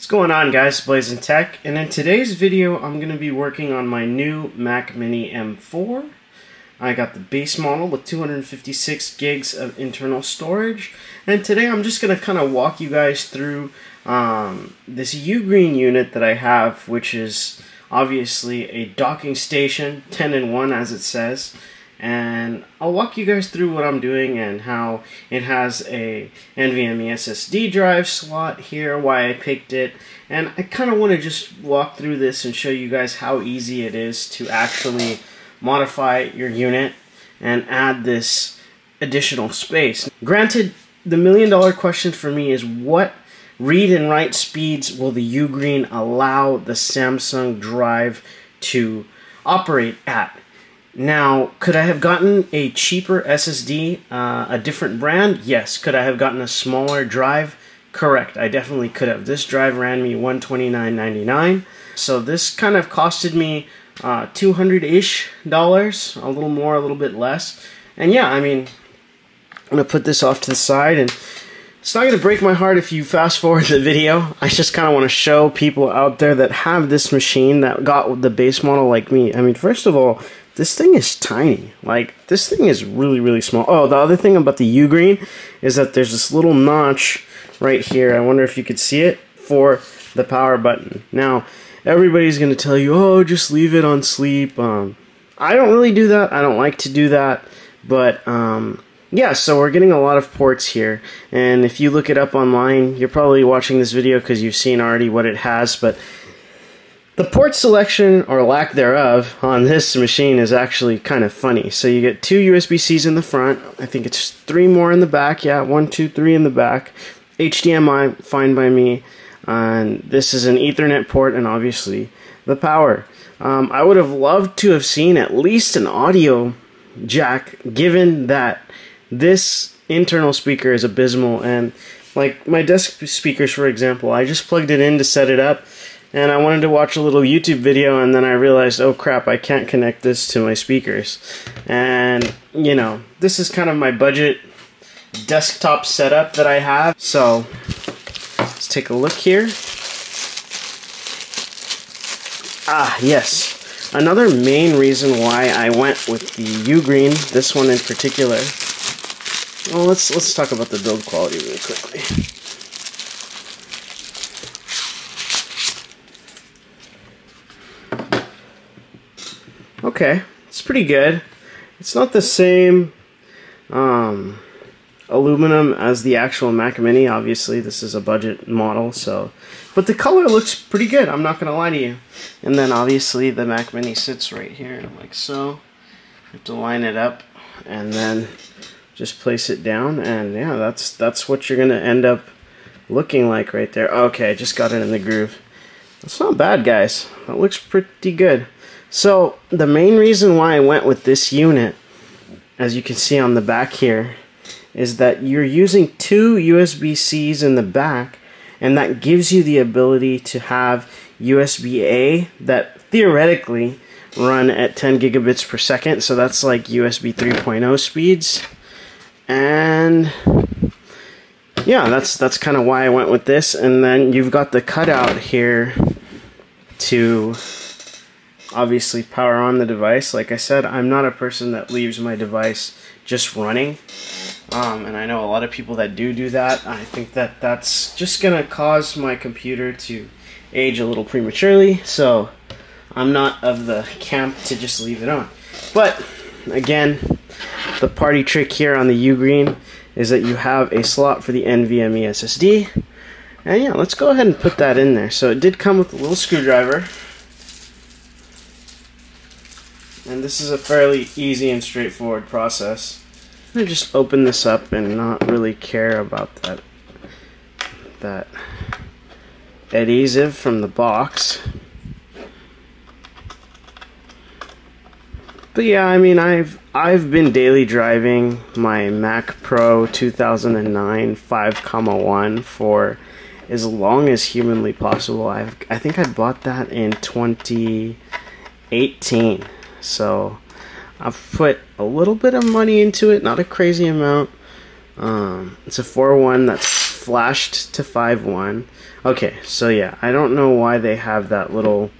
What's going on, guys? BlazinTech, and in today's video I'm going to be working on my new Mac Mini M4. I got the base model with 256 gigs of internal storage, and today I'm just going to kind of walk you guys through this Ugreen unit that I have, which is obviously a docking station, 10-in-1 as it says, and I'll walk you guys through what I'm doing and how it has a NVMe SSD drive slot here, why I picked it, and I kind of want to just walk through this and show you guys how easy it is to actually modify your unit and add this additional space. Granted, the $1 million question for me is what read and write speeds will the Ugreen allow the Samsung drive to operate at? Now, could I have gotten a cheaper SSD, a different brand? Yes. Could I have gotten a smaller drive? Correct. I definitely could have. This drive ran me $129.99, so this kind of costed me $200-ish, a little more, a little bit less. And yeah, I mean, I'm going to put this off to the side, and it's not going to break my heart if you fast forward the video. I just kind of want to show people out there that have this machine that got the base model like me. I mean, first of all, this thing is tiny. Like, this thing is really, really small. Oh, the other thing about the Ugreen is that there's this little notch right here. I wonder if you could see it for the power button. Now, everybody's going to tell you, oh, just leave it on sleep. I don't really do that. I don't like to do that. But, yeah, so we're getting a lot of ports here, and if you look it up online, you're probably watching this video because you've seen already what it has, but the port selection, or lack thereof, on this machine is actually kind of funny. So you get 2 USB-Cs in the front, I think it's 3 more in the back, yeah, 1, 2, 3 in the back, HDMI, fine by me, and this is an Ethernet port, and obviously the power. I would have loved to have seen at least an audio jack, given that this internal speaker is abysmal, and like my desk speakers, for example, I just plugged it in to set it up, and I wanted to watch a little YouTube video, and then I realized, oh crap, I can't connect this to my speakers. And you know, this is kind of my budget desktop setup that I have, so let's take a look here. Ah, yes. Another main reason why I went with the Ugreen, this one in particular. Well, let's talk about the build quality really quickly. Okay, it's pretty good. It's not the same aluminum as the actual Mac Mini. Obviously, this is a budget model, so. But the color looks pretty good, I'm not gonna lie to you. And then obviously the Mac Mini sits right here, like so. You have to line it up and then just place it down, and yeah, that's what you're gonna end up looking like right there. Okay, I just got it in the groove. That's not bad, guys. That looks pretty good. So the main reason why I went with this unit, as you can see on the back here, is that you're using 2 USB-Cs in the back, and that gives you the ability to have USB-A that theoretically run at 10 gigabits per second. So that's like USB 3.0 speeds. And yeah, that's kind of why I went with this. And then you've got the cutout here to obviously power on the device. Like I said, I'm not a person that leaves my device just running. And I know a lot of people that do that. I think that that's just going to cause my computer to age a little prematurely. So I'm not of the camp to just leave it on. But again, the party trick here on the Ugreen is that you have a slot for the NVMe SSD. And yeah, let's go ahead and put that in there. So it did come with a little screwdriver. And this is a fairly easy and straightforward process. I'm gonna just open this up and not really care about that adhesive from the box. But yeah, I mean, I've been daily driving my Mac Pro 2009 5,1 for as long as humanly possible. I think I bought that in 2018, so I've put a little bit of money into it, not a crazy amount. It's a 4.1 that's flashed to 5.1. Okay, so yeah, I don't know why they have that little,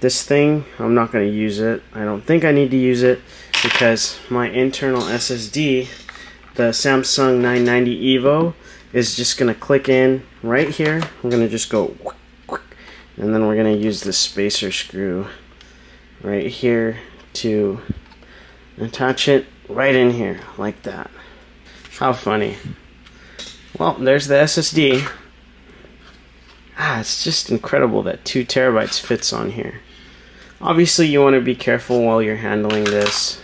this thing. I'm not going to use it. I don't think I need to use it because my internal SSD, the Samsung 990 Evo, is just going to click in right here. We're going to just go, and then we're going to use the spacer screw right here to attach it right in here like that. How funny. Well, there's the SSD. Ah, it's just incredible that 2 terabytes fits on here. Obviously you want to be careful while you're handling this.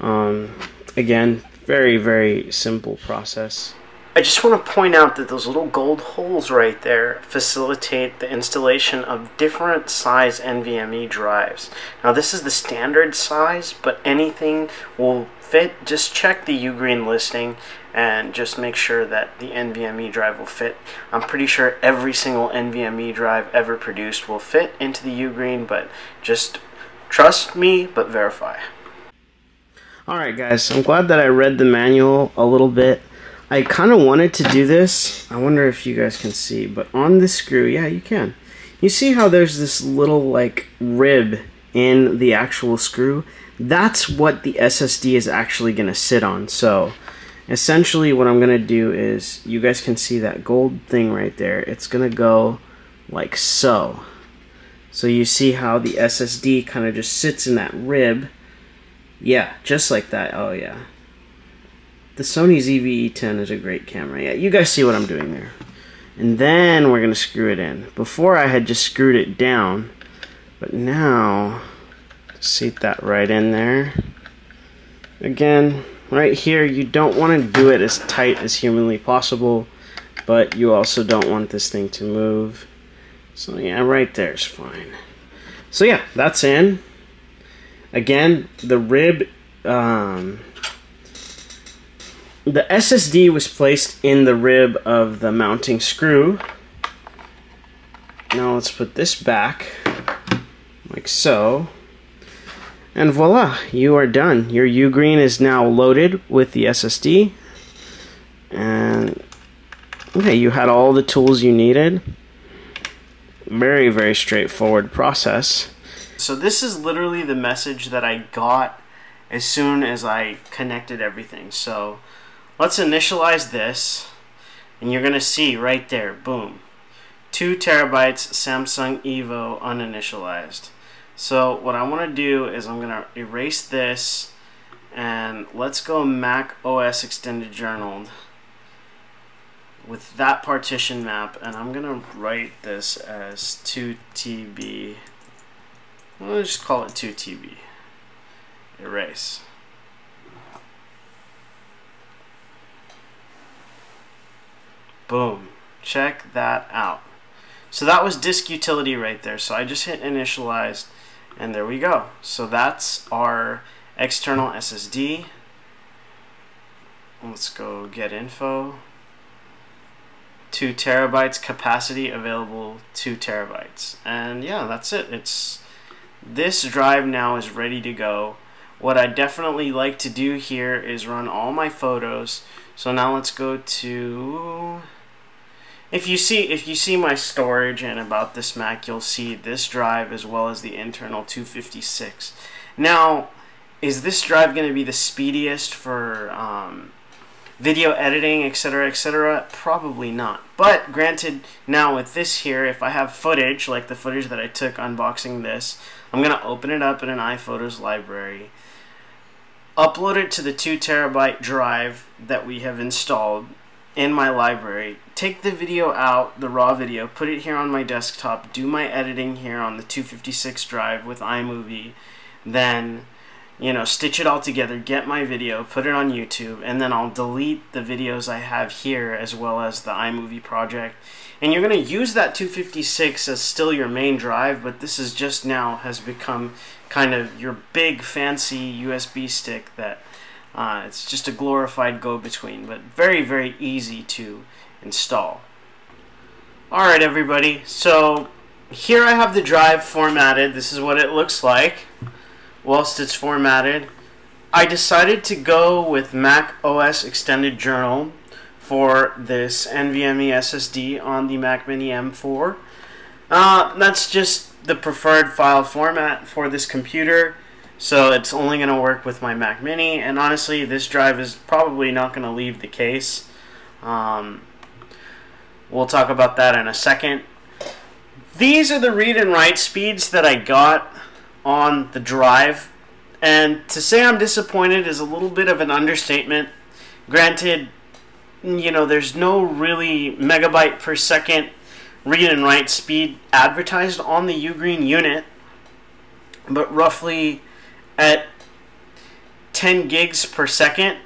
Again, very, very simple process. I just want to point out that those little gold holes right there facilitate the installation of different size NVMe drives. Now this is the standard size, but anything will fit. Just check the Ugreen listing and just make sure that the NVMe drive will fit. I'm pretty sure every single NVMe drive ever produced will fit into the Ugreen, but just trust me, but verify. Alright guys, I'm glad that I read the manual a little bit. I kind of wanted to do this. I wonder if you guys can see, but on this screw, yeah, you can. You see how there's this little like rib in the actual screw? That's what the SSD is actually going to sit on. So essentially what I'm going to do is, you guys can see that gold thing right there. It's going to go like so. So you see how the SSD kind of just sits in that rib. Yeah, just like that. Oh yeah. The Sony ZV-E10 is a great camera. Yeah, you guys see what I'm doing there. And then we're going to screw it in. Before I had just screwed it down, but now seat that right in there. Again, right here, you don't want to do it as tight as humanly possible, but you also don't want this thing to move. So yeah, right there is fine. So yeah, that's in. Again, the rib, the SSD was placed in the rib of the mounting screw. Now let's put this back, like so. And voila, you are done. Your Ugreen is now loaded with the SSD. And okay, you had all the tools you needed. Very, very straightforward process. So this is literally the message that I got as soon as I connected everything. So let's initialize this, and you're gonna see right there, boom, 2 terabytes Samsung Evo uninitialized. So what I wanna do is I'm gonna erase this, and let's go Mac OS extended journaled with that partition map, and I'm gonna write this as 2TB, we'll just call it 2TB, erase. Boom, check that out. So that was disk utility right there. So I just hit initialize, and there we go. So that's our external SSD. Let's go get info. 2 terabytes capacity available, 2 terabytes. And yeah, that's it. It's, this drive now is ready to go. What I definitely like to do here is run all my photos. So now let's go to, if you see my storage and about this Mac, you'll see this drive as well as the internal 256. Now, is this drive going to be the speediest for video editing, etc., etc.? Probably not. But granted, now with this here, if I have footage like the footage that I took unboxing this, I'm going to open it up in an iPhotos library, upload it to the 2 terabyte drive that we have installed in my library, take the video out, the raw video, put it here on my desktop, do my editing here on the 256 drive with iMovie, then, you know, stitch it all together, get my video, put it on YouTube, and then I'll delete the videos I have here as well as the iMovie project. And you're going to use that 256 as still your main drive, but this is just now has become kind of your big fancy USB stick that it's just a glorified go-between, but very, very easy to install. Alright everybody, so here I have the drive formatted. This is what it looks like whilst it's formatted. I decided to go with Mac OS Extended Journal for this NVMe SSD on the Mac Mini M4. That's just the preferred file format for this computer, so it's only going to work with my Mac Mini, and honestly this drive is probably not going to leave the case. We'll talk about that in a second. These are the read and write speeds that I got on the drive, and to say I'm disappointed is a little bit of an understatement. Granted, you know, there's no really megabyte per second read and write speed advertised on the Ugreen unit, but roughly at 10 gigs per second,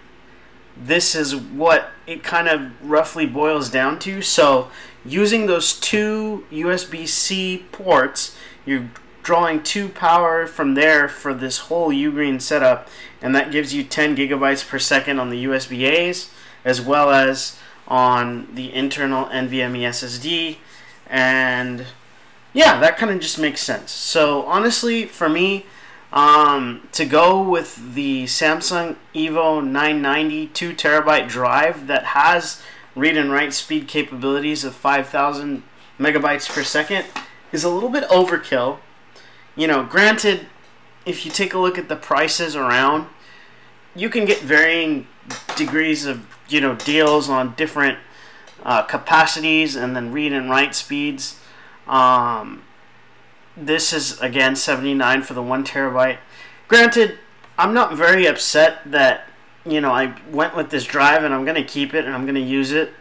this is what it kind of roughly boils down to. So using those two USB-C ports, you're drawing 2 power from there for this whole Ugreen setup, and that gives you 10 gigabytes per second on the USB-A's as well as on the internal NVMe SSD. And yeah, that kind of just makes sense. So honestly, for me, to go with the Samsung Evo 990 2TB drive that has read and write speed capabilities of 5,000 megabytes per second is a little bit overkill. You know, granted, if you take a look at the prices around, you can get varying degrees of, you know, deals on different capacities and then read and write speeds. This is again $79 for the 1TB. Granted, I'm not very upset that, you know, I went with this drive and I'm gonna keep it and I'm gonna use it.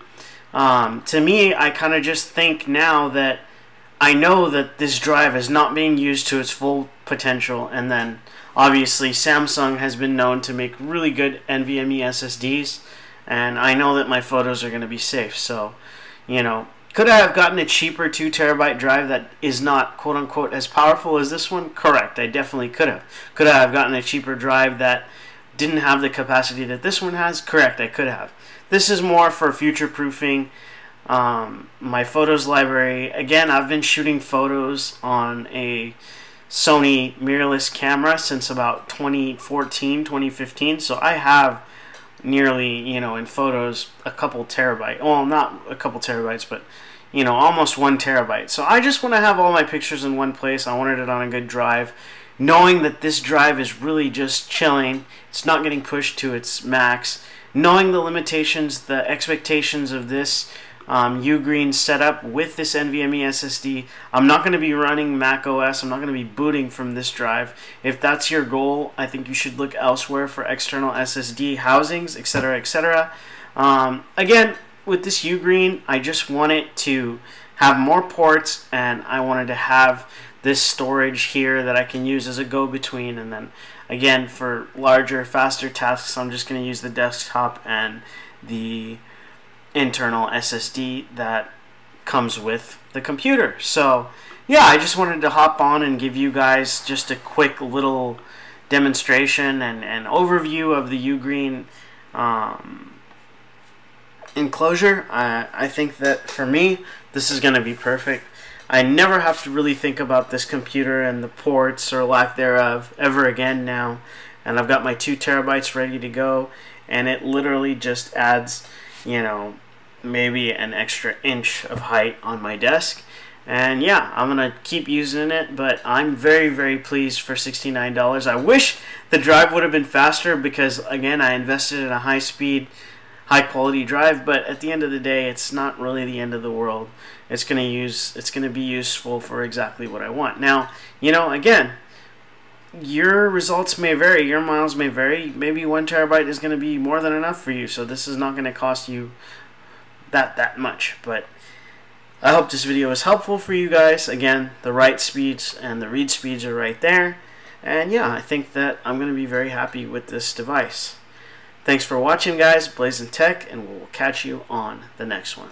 To me, I kind of just think now that I know that this drive is not being used to its full potential, and then obviously Samsung has been known to make really good NVMe SSDs, and I know that my photos are gonna be safe. So, you know, could I have gotten a cheaper 2TB drive that is not quote-unquote as powerful as this one? Correct, I definitely could have. Could I have gotten a cheaper drive that didn't have the capacity that this one has? Correct, I could have. This is more for future-proofing my photos library. Again, I've been shooting photos on a Sony mirrorless camera since about 2014, 2015, so I have nearly, you know, in photos, a couple terabyte, well, not a couple terabytes, but, you know, almost 1TB. So I just want to have all my pictures in one place. I wanted it on a good drive, knowing that this drive is really just chilling. It's not getting pushed to its max, knowing the limitations, the expectations of this Ugreen setup with this NVMe SSD. I'm not going to be running Mac OS. I'm not going to be booting from this drive. If that's your goal, I think you should look elsewhere for external SSD housings, etc., etc. Again, with this Ugreen, I just wanted to have more ports, and I wanted to have this storage here that I can use as a go-between. And then again, for larger, faster tasks, I'm just going to use the desktop and the internal SSD that comes with the computer. So yeah, I just wanted to hop on and give you guys just a quick little demonstration and an overview of the Ugreen enclosure. I think that for me, this is going to be perfect. I never have to really think about this computer and the ports or lack thereof ever again now. And I've got my 2TB ready to go, and it literally just adds, you know, maybe an extra inch of height on my desk. And yeah, I'm gonna keep using it, but I'm very, very pleased for $69. I wish the drive would have been faster, because again, I invested in a high speed, high quality drive, but at the end of the day, it's not really the end of the world. It's gonna be useful for exactly what I want. Now, you know, again, your results may vary, your miles may vary. Maybe 1TB is going to be more than enough for you, so this is not going to cost you that much. But I hope this video was helpful for you guys. Again, the write speeds and the read speeds are right there, and yeah, I think that I'm going to be very happy with this device. Thanks for watching, guys. BlazinTech, and we'll catch you on the next one.